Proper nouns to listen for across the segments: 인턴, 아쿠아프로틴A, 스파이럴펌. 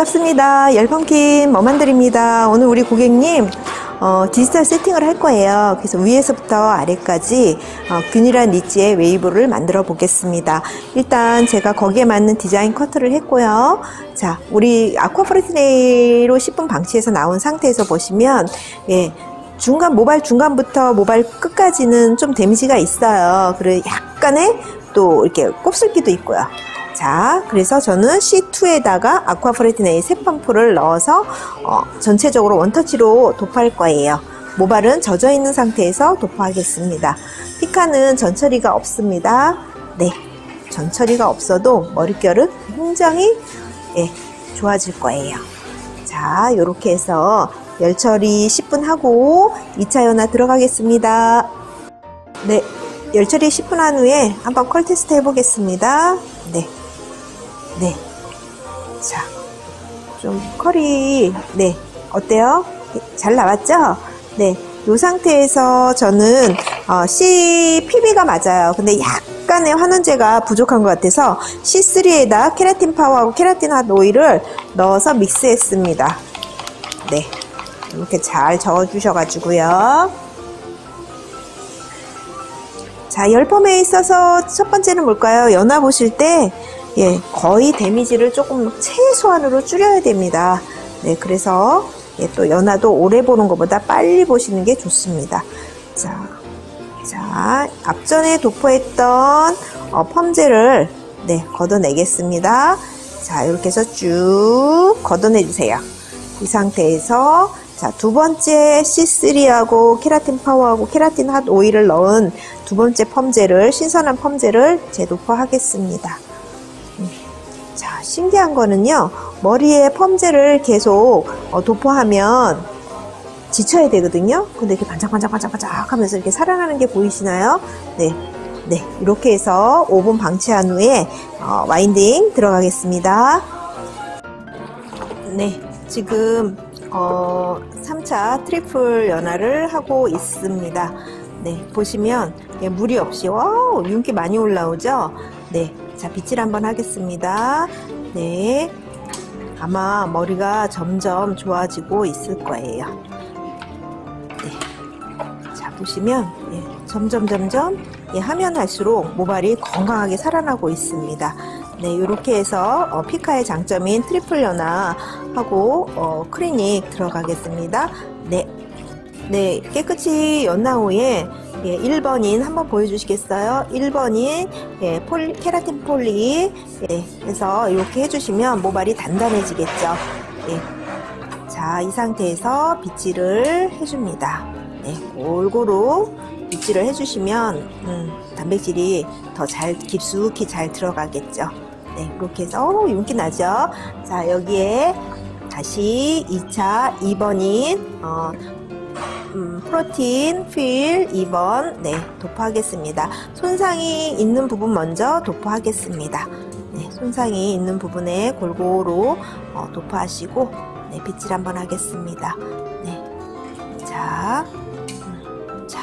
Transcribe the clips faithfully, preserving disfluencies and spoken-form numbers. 반갑습니다. 열펌킨 머만드입니다. 오늘 우리 고객님 어, 디지털 세팅을 할 거예요. 그래서 위에서부터 아래까지 어, 균일한 니치의 웨이브를 만들어 보겠습니다. 일단 제가 거기에 맞는 디자인 커트를 했고요. 자, 우리 아쿠아프로틴A로 십 분 방치해서 나온 상태에서 보시면 예, 중간 모발 중간부터 모발 끝까지는 좀 데미지가 있어요. 그리고 약간의 또 이렇게 곱슬기도 있고요. 자, 그래서 저는 씨 투에다가 아쿠아프로틴A 세펌프를 넣어서 어, 전체적으로 원터치로 도포할 거예요. 모발은 젖어 있는 상태에서 도포하겠습니다. 피카는 전처리가 없습니다. 네, 전처리가 없어도 머릿결은 굉장히 예, 좋아질 거예요. 자, 요렇게 해서 열처리 십 분 하고 이 차 연화 들어가겠습니다. 네, 열처리 십 분 한 후에 한번 컬 테스트 해보겠습니다. 네. 네. 자, 좀 컬이, 네. 어때요? 잘 나왔죠? 네. 이 상태에서 저는, 어, 씨 피비가 맞아요. 근데 약간의 환원제가 부족한 것 같아서 씨 쓰리에다 케라틴 파워하고 케라틴 핫 오일을 넣어서 믹스했습니다. 네. 이렇게 잘 저어주셔가지고요. 자, 열펌에 있어서 첫 번째는 뭘까요? 연화 보실 때, 예, 거의 데미지를 조금 최소한으로 줄여야 됩니다. 네, 그래서, 예, 또 연화도 오래 보는 것보다 빨리 보시는 게 좋습니다. 자, 자, 앞전에 도포했던, 어, 펌제를, 네, 걷어내겠습니다. 자, 이렇게 해서 쭉 걷어내주세요. 이 상태에서, 자, 두 번째 씨 쓰리하고 케라틴 파워하고 케라틴 핫 오일을 넣은 두 번째 펌제를, 신선한 펌제를 재도포하겠습니다. 자, 신기한 거는요, 머리에 펌제를 계속 도포하면 지쳐야 되거든요. 근데 이렇게 반짝반짝반짝반짝 하면서 이렇게 살아나는 게 보이시나요? 네. 네. 이렇게 해서 오 분 방치한 후에 어, 와인딩 들어가겠습니다. 네. 지금 어, 삼 차 트리플 연화를 하고 있습니다. 네, 보시면 예, 무리 없이 와우, 윤기 많이 올라오죠? 네, 자, 빗질 한번 하겠습니다. 네, 아마 머리가 점점 좋아지고 있을 거예요. 네, 자, 보시면 예, 점점 점점 예, 하면 할수록 모발이 건강하게 살아나고 있습니다. 네, 이렇게 해서 어, 피카의 장점인 트리플 연화하고 어, 클리닉 들어가겠습니다. 네, 네, 깨끗이 연화 후에 예, 일 번인 한번 보여주시겠어요? 일 번인 예, 폴리, 케라틴 폴리 예, 해서 이렇게 해주시면 모발이 단단해지겠죠. 예. 자, 이 상태에서 빗질을 해줍니다. 네, 골고루 빗질을 해주시면 음, 단백질이 더 잘 깊숙이 잘 들어가겠죠. 네, 이렇게 해서 오, 윤기 나죠? 자, 여기에 다시 이 차 이 번인 어, 음, 프로틴 필 이 번 네, 도포하겠습니다. 손상이 있는 부분 먼저 도포하겠습니다. 네, 손상이 있는 부분에 골고루 어, 도포하시고 네, 빗질 한번 하겠습니다. 네, 자, 음, 자,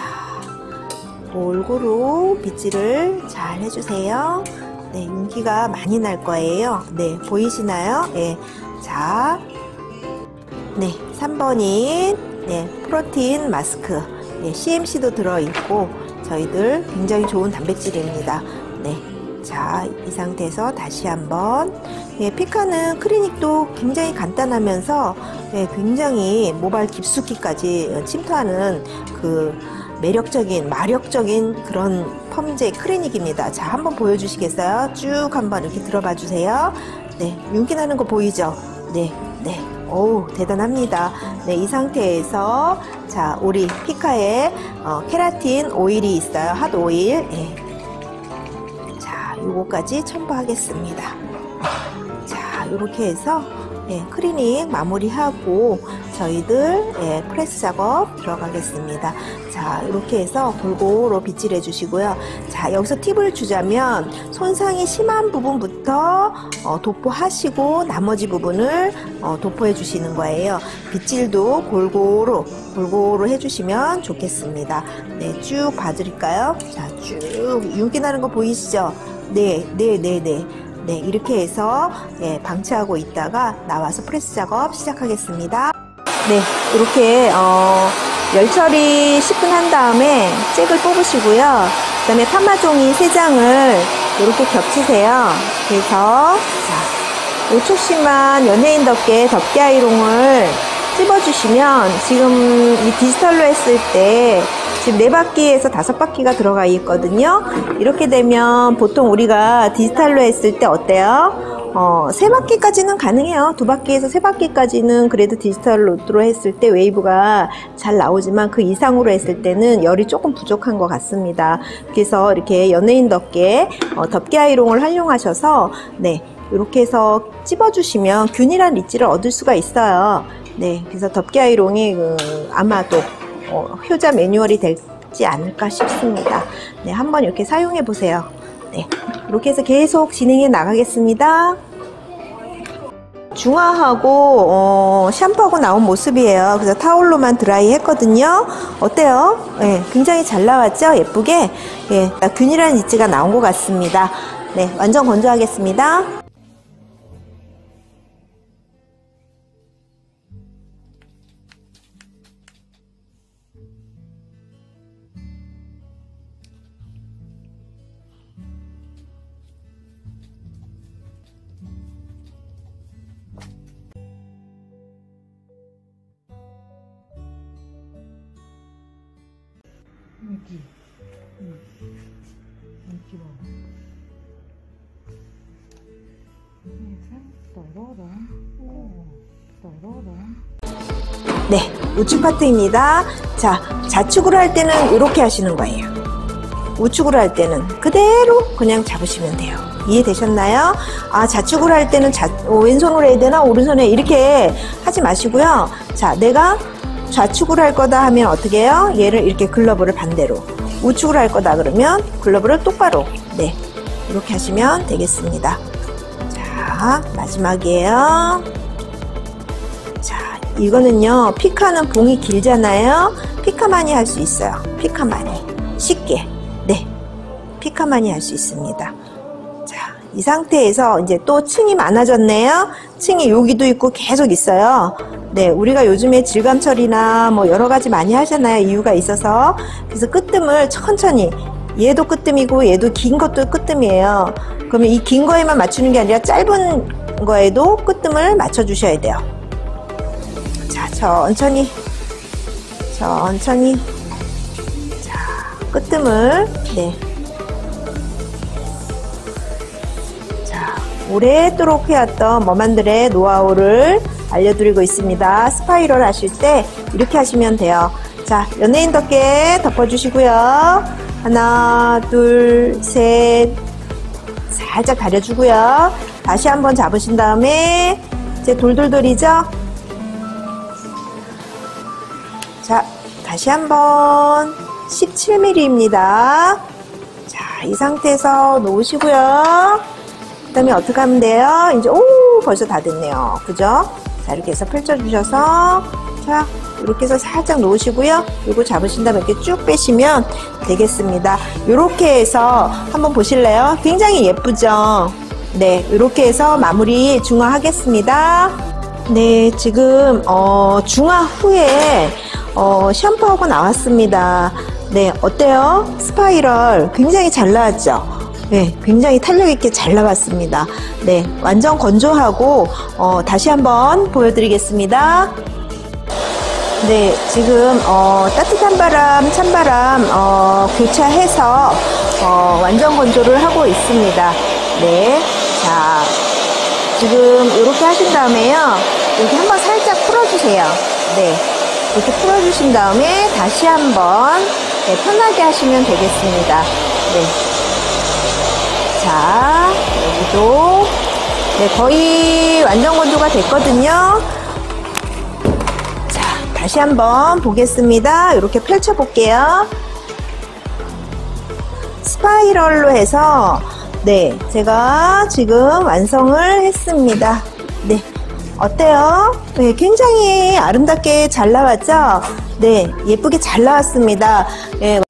골고루 빗질을 잘 해주세요. 네, 윤기가 많이 날 거예요. 네, 보이시나요? 예. 자, 네, 삼 번인, 네, 프로틴 마스크. 네, 씨엠씨도 들어있고, 저희들 굉장히 좋은 단백질입니다. 네. 자, 이 상태에서 다시 한번. 예, 피카는 클리닉도 굉장히 간단하면서, 예, 굉장히 모발 깊숙이까지 침투하는 그, 매력적인 마력적인 그런 펌제 클리닉입니다. 자, 한번 보여주시겠어요? 쭉 한번 이렇게 들어봐 주세요. 네, 윤기 나는 거 보이죠? 네, 네, 어우, 대단합니다. 네, 이 상태에서 자, 우리 피카에 어, 케라틴 오일이 있어요. 핫 오일. 네. 자, 요거까지 첨부하겠습니다. 자, 이렇게 해서 예, 클리닉 마무리하고 저희들 예, 프레스 작업 들어가겠습니다. 자, 이렇게 해서 골고루 빗질해 주시고요. 자, 여기서 팁을 주자면 손상이 심한 부분부터 어, 도포하시고 나머지 부분을 어, 도포해 주시는 거예요. 빗질도 골고루 골고루 해주시면 좋겠습니다. 네, 쭉 봐드릴까요? 자, 쭉 윤기 나는 거 보이시죠? 네, 네, 네, 네. 네, 이렇게 해서 예, 방치하고 있다가 나와서 프레스 작업 시작하겠습니다. 네, 이렇게 어, 열 처리 십 분 한 다음에 잭을 뽑으시고요. 그 다음에 파마종이 세 장을 이렇게 겹치세요. 그래서 자, 오 초씩만 연예인답게 덮개 아이롱을 찝어주시면 지금 이 디지털로 했을 때 지금 네 바퀴에서 다섯 바퀴가 들어가 있거든요. 이렇게 되면 보통 우리가 디지털로 했을 때 어때요? 어, 세 바퀴까지는 가능해요. 두 바퀴에서 세 바퀴까지는 그래도 디지털 로드로 했을 때 웨이브가 잘 나오지만 그 이상으로 했을 때는 열이 조금 부족한 것 같습니다. 그래서 이렇게 연예인 덮개, 어, 덮개 아이롱을 활용하셔서 네, 이렇게 해서 찝어주시면 균일한 리치를 얻을 수가 있어요. 네, 그래서 덮개 아이롱이 그, 아마도 어, 효자 매뉴얼이 되지 않을까 싶습니다. 네, 한번 이렇게 사용해 보세요. 네, 이렇게 해서 계속 진행해 나가겠습니다. 중화하고 어, 샴푸하고 나온 모습이에요. 그래서 타올로만 드라이 했거든요. 어때요? 네, 굉장히 잘 나왔죠? 예쁘게. 예, 균일한 리치가 나온 것 같습니다. 네, 완전 건조하겠습니다. 여기, 응, 여기 봐. 네, 우측 파트입니다. 자, 좌측으로 할 때는 이렇게 하시는 거예요. 우측으로 할 때는 그대로 그냥 잡으시면 돼요. 이해되셨나요? 아, 좌측으로 할 때는 좌, 어, 왼손으로 해야 되나? 오른손에 이렇게 하지 마시고요. 자, 내가 좌측으로 할 거다 하면 어떻게 해요? 얘를 이렇게 글러브를 반대로, 우측으로 할 거다 그러면 글러브를 똑바로, 네, 이렇게 하시면 되겠습니다. 자, 마지막이에요. 자, 이거는요, 피카는 봉이 길잖아요. 피카만이 할 수 있어요. 피카만이 쉽게, 네, 피카만이 할 수 있습니다. 자, 이 상태에서 이제 또 층이 많아졌네요. 층이 여기도 있고 계속 있어요. 네, 우리가 요즘에 질감 처리나 뭐 여러 가지 많이 하잖아요. 이유가 있어서. 그래서 끝뜸을 천천히, 얘도 끝뜸이고 얘도 긴 것도 끝뜸이에요. 그러면 이 긴 거에만 맞추는 게 아니라 짧은 거에도 끝뜸을 맞춰 주셔야 돼요. 자, 천천히 천천히, 자, 끝뜸을, 네, 자, 오래도록 해왔던 머만들의 노하우를 알려드리고 있습니다. 스파이럴 하실 때 이렇게 하시면 돼요. 자, 연예인 덮개 덮어주시고요. 하나, 둘, 셋, 살짝 가려주고요. 다시 한번 잡으신 다음에 이제 돌돌돌이죠? 자, 다시 한번 십칠 밀리미터입니다. 자, 이 상태에서 놓으시고요. 그 다음에 어떻게 하면 돼요? 이제 오, 벌써 다 됐네요. 그죠? 자, 이렇게 해서 펼쳐주셔서, 자, 이렇게 해서 살짝 놓으시고요. 그리고 잡으신 다음에 이렇게 쭉 빼시면 되겠습니다. 이렇게 해서 한번 보실래요? 굉장히 예쁘죠? 네, 이렇게 해서 마무리 중화하겠습니다. 네, 지금 어, 중화 후에 어, 샴푸하고 나왔습니다. 네, 어때요? 스파이럴 굉장히 잘 나왔죠? 네, 굉장히 탄력있게 잘 나왔습니다. 네, 완전 건조하고 어, 다시 한번 보여드리겠습니다. 네, 지금 어, 따뜻한 바람, 찬바람 어, 교차해서 어, 완전 건조를 하고 있습니다. 네, 자, 지금 이렇게 하신 다음에요, 이렇게 한번 살짝 풀어주세요. 네, 이렇게 풀어주신 다음에 다시 한번, 네, 편하게 하시면 되겠습니다. 네, 자, 여기도, 네, 거의 완전 건조가 됐거든요. 자, 다시 한번 보겠습니다. 이렇게 펼쳐 볼게요. 스파이럴로 해서, 네, 제가 지금 완성을 했습니다. 네, 어때요? 네, 굉장히 아름답게 잘 나왔죠? 네, 예쁘게 잘 나왔습니다. 네.